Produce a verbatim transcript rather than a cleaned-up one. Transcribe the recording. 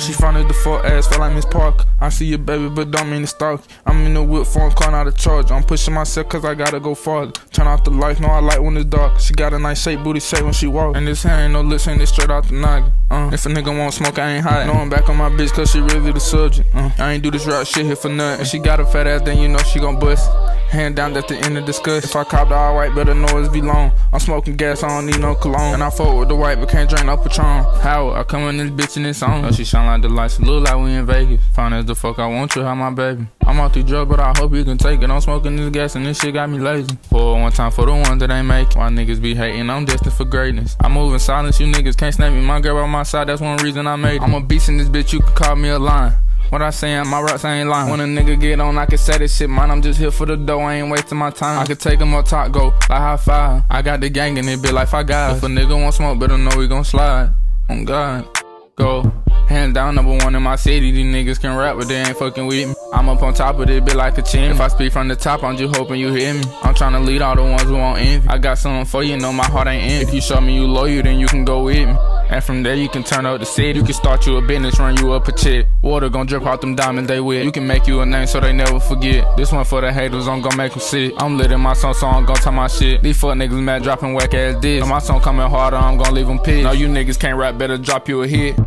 she fronted the fuck ass, felt like Miss Park. I see your baby, but don't mean to stalk. I'm in the whip, phone calling out a charge. I'm pushing myself cause I gotta go farther. Turn off the lights, no, I like when it's dark. She got a nice shape, booty shape when she walk. And this hair ain't no lips, and it's straight out the noggin. Uh, if a nigga won't smoke, I ain't hot. Know I'm back on my bitch cause she really the subject. Uh, I ain't do this rap shit here for nothing. If she got a fat ass, then you know she gon' bust. Hand down, that's the end of discussion. If I cop the all white, better know it's be long. I'm smoking gas, I don't need no cologne. And I fuck with the white, but can't drink no Patron. How I come in this bitch and it's on. Oh, she shine like the lights, look like we in Vegas. Fine as the fuck I want you, how my baby. I'm out through drugs, but I hope you can take it. I'm smoking this gas and this shit got me lazy. Pour one time for the ones that ain't making. Why niggas be hating, I'm destined for greatness. I move in silence, you niggas can't snap me. My girl by my side, that's one reason I made it. I'm a beast in this bitch, you can call me a lion. What I sayin', my raps I ain't lying. When a nigga get on, I can say this shit. Mine, I'm just here for the dough, I ain't wasting my time. I can take him up top, go like high five. I got the gang in it, bitch, like five guys. If a nigga won't smoke, better know we gon' slide. On God, go. Hands down, number one in my city. These niggas can rap, but they ain't fucking with me. I'm up on top of this bitch like a chimney. If I speak from the top, I'm just hoping you hear me. I'm tryna lead all the ones who won't envy. I got something for you, know my heart ain't empty. If you show me you loyal, then you can go with me. And from there you can turn up the city. You can start you a business, run you up a check. Water gon' drip out them diamonds they with. You can make you a name so they never forget. This one for the haters, I'm gon' make them sick. I'm lit in my song, so I'm gon' tell my shit. These fuck niggas mad dropping whack ass diss. So my song coming harder, I'm gon' leave them pissed. No, you niggas can't rap, better drop you a hit.